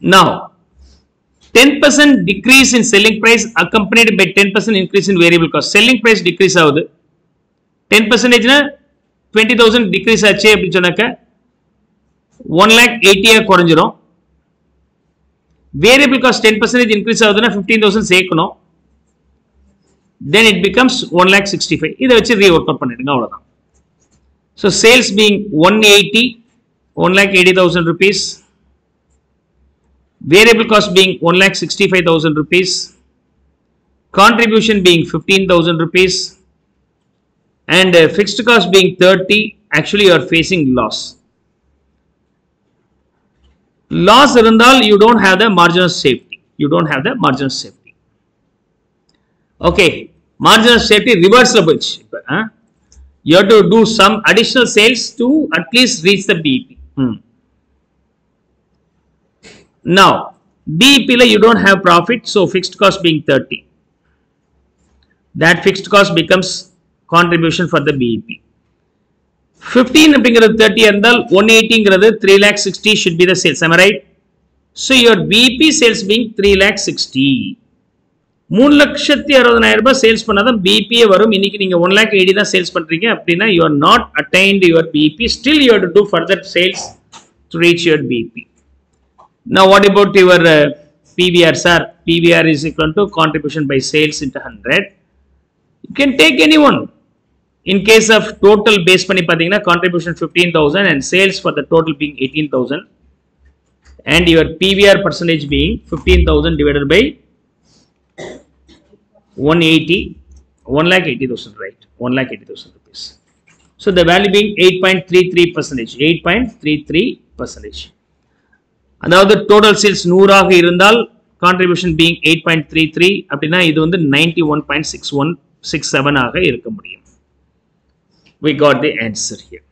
Now, 10% decrease in selling price accompanied by 10% increase in variable cost. Selling price decrease ஆகுது. 10% na 20,000 decrease ஆச்சு அப்படி சொன்னாக்க 1,80,000 குறைஞ்சிரும். Variable cost 10% increase ஆகுதுன்னா 15,000 சேர்க்கணும். Then it becomes 1,65,000. இதை வச்சு rework out பண்ணிடுங்க அவ்வளவுதான். So sales being 1,80,000 rupees. Variable cost being 1,65,000 rupees, contribution being 15,000 rupees, and fixed cost being 30. Actually, you are facing loss. Loss irundhal, you don't have the margin of safety. You don't have the margin of safety. Okay, margin of safety reversible. Huh? You have to do some additional sales to at least reach the BEP. Now, BEP you don't have profit, so fixed cost being 30. That fixed cost becomes contribution for the BEP. 15 and 30 and 180 3,60,000 should be the sales. Am I right? So your BEP sales being 3,60,000. 3,60,000 sales pannadam BEP varum inniki neenga 1,80,000 sales pandringa appadina you are not attained your BEP. Still you have to do further sales to reach your BEP. Now, what about your PVR, sir? PVR is equal to contribution by sales into 100. You can take anyone. In case of total base pani padina, contribution 15,000 and sales for the total being 18,000. And your PVR percentage being 15,000 divided by 180, 1,80,000, right? 1,80,000 rupees. So, the value being 8.33%, 8.33%. Now the total sales 100 ஆக இருந்தால் contribution being 8.33 அப்படினா இது வந்து 91.6167 ஆக இருக்க முடியும். We got the answer here.